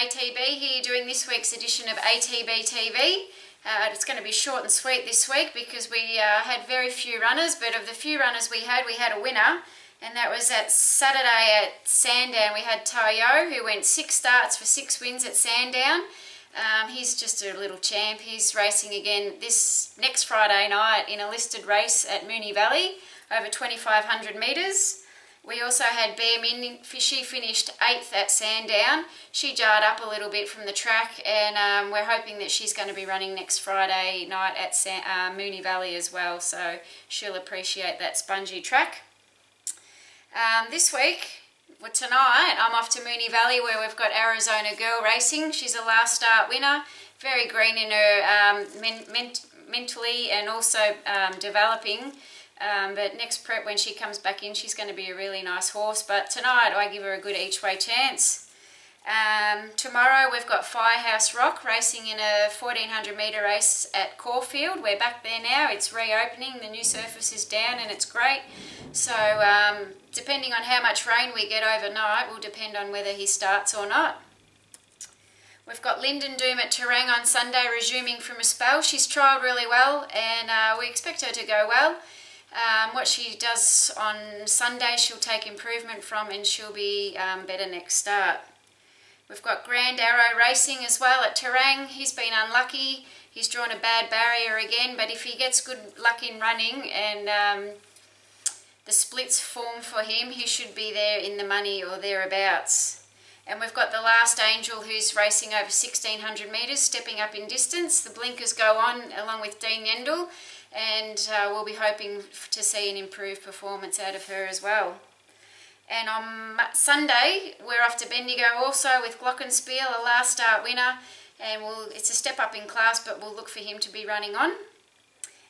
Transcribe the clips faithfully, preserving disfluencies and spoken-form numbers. A T B here doing this week's edition of A T B T V. Uh, it's going to be short and sweet this week because we uh, had very few runners, but of the few runners we had, we had a winner, and that was at Saturday at Sandown. We had Toyo, who went six starts for six wins at Sandown. Um, he's just a little champ. He's racing again this next Friday night in a listed race at Moonee Valley, over twenty-five hundred metres. We also had Bear Minn. She finished eighth at Sandown. She jarred up a little bit from the track, and um, we're hoping that she's going to be running next Friday night at San, uh, Moonee Valley as well, so she'll appreciate that spongy track. Um, this week, well, tonight, I'm off to Moonee Valley where we've got Arizona Girl Racing. She's a last start winner, very green in her um, men men mentally and also um, developing. Um, but next prep, when she comes back in, she's going to be a really nice horse. But tonight, I give her a good each-way chance. Um, tomorrow, we've got Firehouse Rock racing in a fourteen hundred metre race at Caulfield. We're back there now. It's reopening. The new surface is down, and it's great. So, um, depending on how much rain we get overnight will depend on whether he starts or not. We've got Lyndon Doom at Terang on Sunday resuming from a spell. She's trialled really well, and uh, we expect her to go well. Um, what she does on Sunday, she'll take improvement from, and she'll be um, better next start. We've got Grand Arrow Racing as well at Terang. He's been unlucky. He's drawn a bad barrier again, but if he gets good luck in running and um, the splits form for him, he should be there in the money or thereabouts. And we've got The Last Angel, who's racing over sixteen hundred metres, stepping up in distance. The blinkers go on along with Dean Yendel, and uh, we'll be hoping to see an improved performance out of her as well. And on Sunday, we're off to Bendigo also with Glockenspiel, a last start winner, and we'll, it's a step up in class, but we'll look for him to be running on.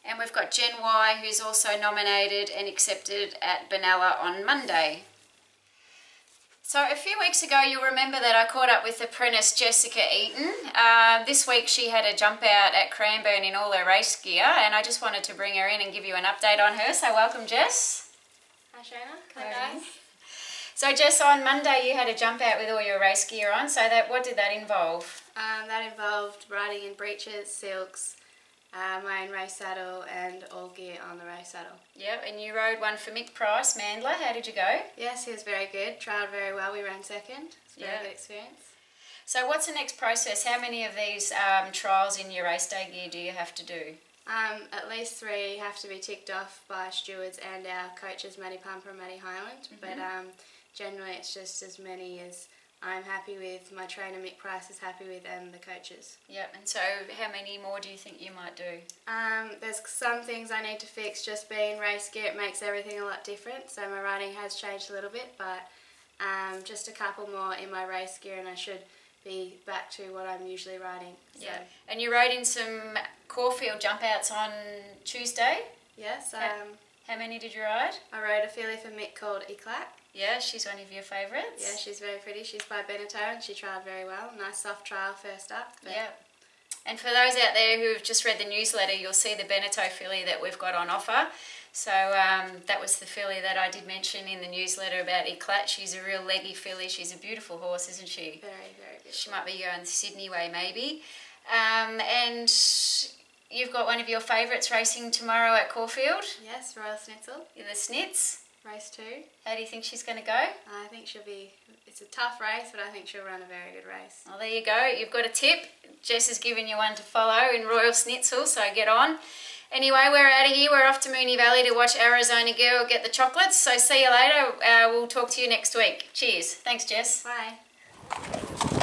And we've got Jen Y, who's also nominated and accepted at Benalla on Monday. So a few weeks ago, you'll remember that I caught up with apprentice Jessica Eaton. Uh, this week she had a jump out at Cranbourne in all her race gear, and I just wanted to bring her in and give you an update on her. So welcome, Jess. Hi, Shana. Hi, guys. So Jess, on Monday you had a jump out with all your race gear on. So that, what did that involve? Um, that involved riding in breeches, silks, uh, my own race saddle, and all gear on the race saddle. Yep, and you rode one for Mick Price, Mandler. How did you go? Yes, he was very good. Trialled very well. We ran second. It's a very yep. good experience. So what's the next process? How many of these um, trials in your race day gear do you have to do? Um, at least three have to be ticked off by stewards and our coaches, Maddie Palmer and Maddie Highland. Mm-hmm. But um, generally it's just as many as I'm happy with, my trainer Mick Price is happy with, and the coaches. Yep, and so how many more do you think you might do? Um, there's some things I need to fix. Just being race gear, it makes everything a lot different, so my riding has changed a little bit, but um, just a couple more in my race gear and I should be back to what I'm usually riding. So. Yeah, and you rode in some Caulfield jump outs on Tuesday? Yes. Um, how, how many did you ride? I rode a filly for Mick called Eclat. Yeah, she's one of your favourites. Yeah, she's very pretty. She's by Beneteau and she trialled very well. Nice soft trial first up. Yeah. And for those out there who have just read the newsletter, you'll see the Beneteau filly that we've got on offer. So um, that was the filly that I did mention in the newsletter about Eclat. She's a real leggy filly. She's a beautiful horse, isn't she? Very, very beautiful. She might be going Sydney way maybe. Um, and you've got one of your favourites racing tomorrow at Caulfield. Yes, Royal Snitzel. The Snits. Race two. How do you think she's going to go? I think she'll be, it's a tough race, but I think she'll run a very good race. Well, there you go. You've got a tip. Jess has given you one to follow in Royal Snitzel, so get on. Anyway, we're out of here. We're off to Moonee Valley to watch Arizona Girl get the chocolates. So see you later. Uh, we'll talk to you next week. Cheers. Thanks, Jess. Bye.